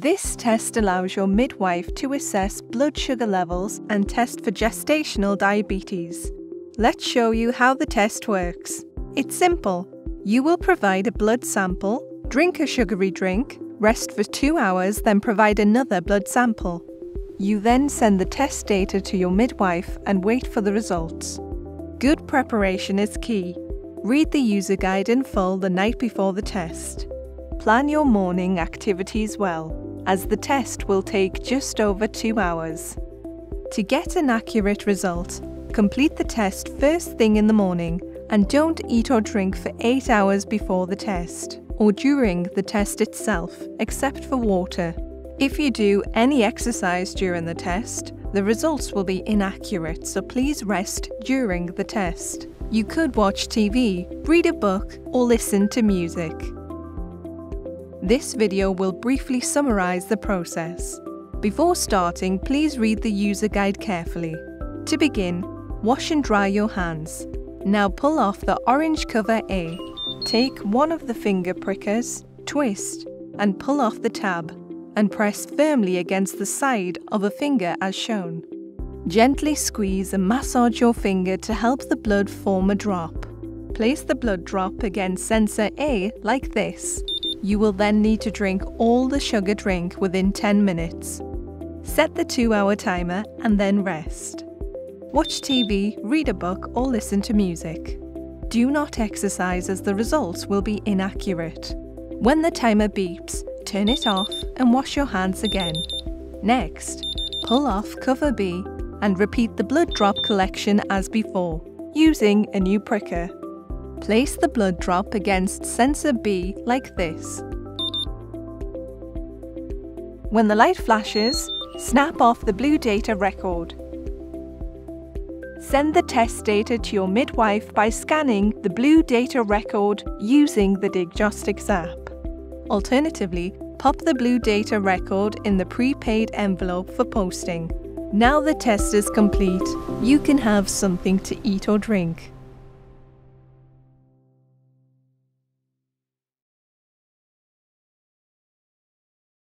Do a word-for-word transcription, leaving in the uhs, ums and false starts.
This test allows your midwife to assess blood sugar levels and test for gestational diabetes. Let's show you how the test works. It's simple. You will provide a blood sample, drink a sugary drink, rest for two hours, then provide another blood sample. You then send the test data to your midwife and wait for the results. Good preparation is key. Read the user guide in full the night before the test. Plan your morning activities well, as the test will take just over two hours. To get an accurate result, complete the test first thing in the morning and don't eat or drink for eight hours before the test or during the test itself, except for water. If you do any exercise during the test, the results will be inaccurate, so please rest during the test. You could watch T V, read a book, or listen to music. This video will briefly summarize the process. Before starting, please read the user guide carefully. To begin, wash and dry your hands. Now pull off the orange cover A. Take one of the finger prickers, twist, and pull off the tab, and press firmly against the side of a finger as shown. Gently squeeze and massage your finger to help the blood form a drop. Place the blood drop against sensor A like this. You will then need to drink all the sugar drink within ten minutes. Set the two hour timer and then rest. Watch T V, read a book, or listen to music. Do not exercise, as the results will be inaccurate. When the timer beeps, turn it off and wash your hands again. Next, pull off cover B and repeat the blood drop collection as before, using a new pricker. Place the blood drop against sensor B like this. When the light flashes, snap off the blue data record. Send the test data to your midwife by scanning the blue data record using the Digostics app. Alternatively, pop the blue data record in the prepaid envelope for posting. Now the test is complete, you can have something to eat or drink.